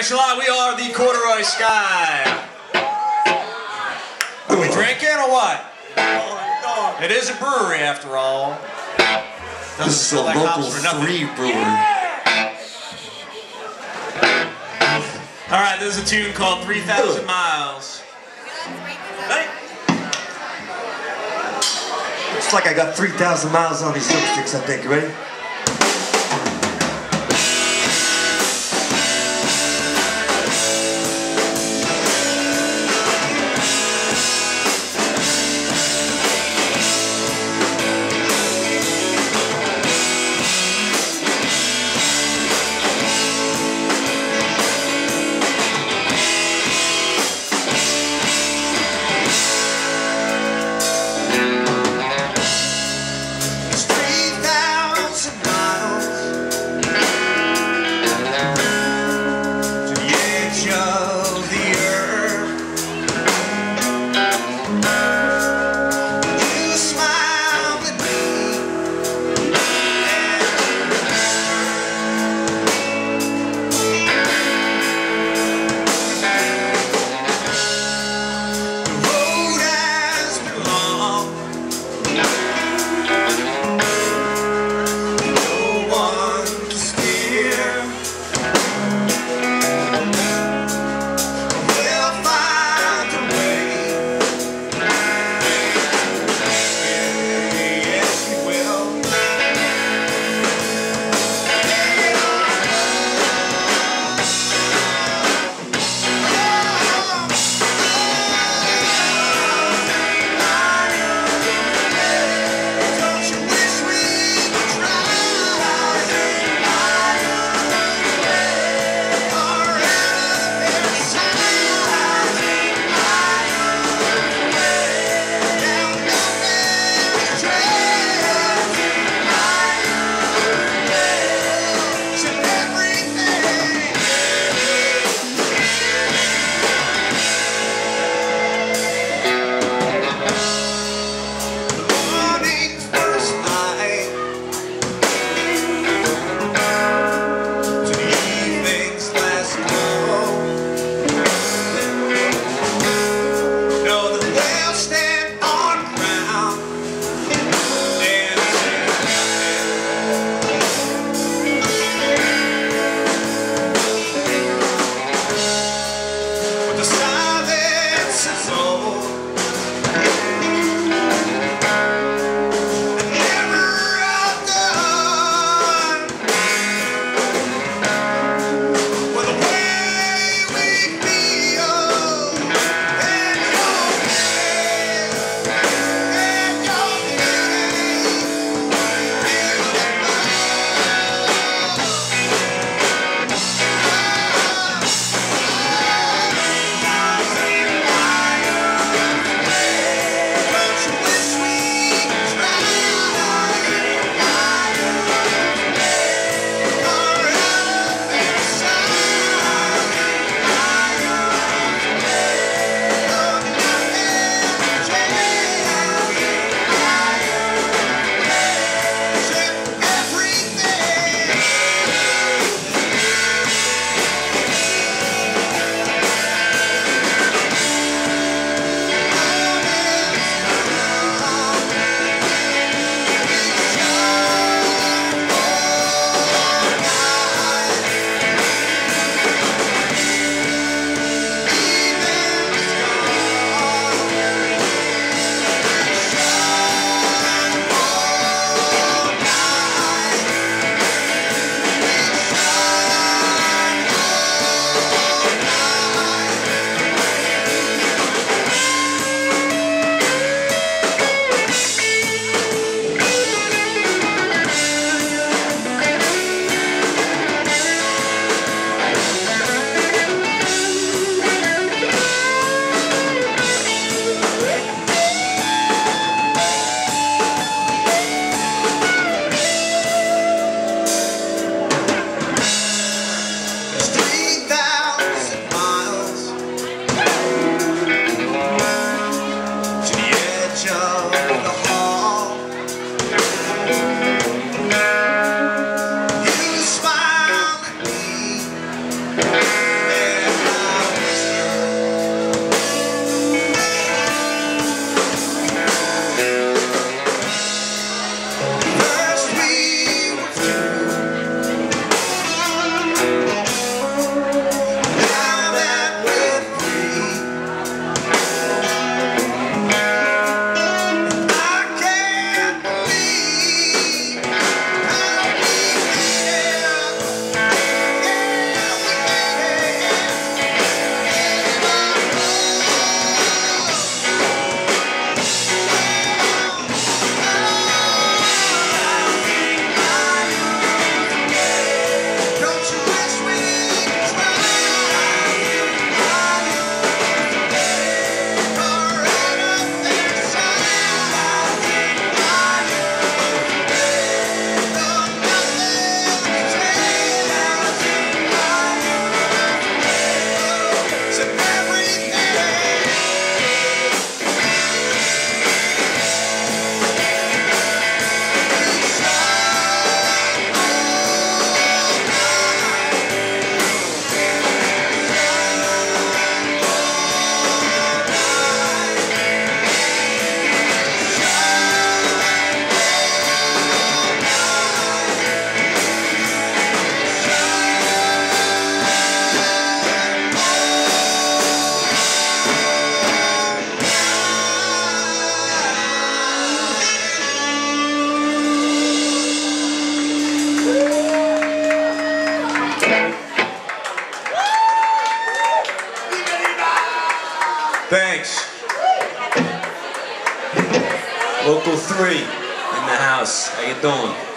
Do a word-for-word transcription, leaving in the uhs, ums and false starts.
Thanks a lot. We are the Corduroy Sky. Are we drinking or what? It is a brewery after all. Doesn't this is a like Local Three brewery. Yeah. All right, this is a tune called three thousand Miles. Looks like I got three thousand miles on these lipsticks, I think. You ready? Local Three in the house. How you doing?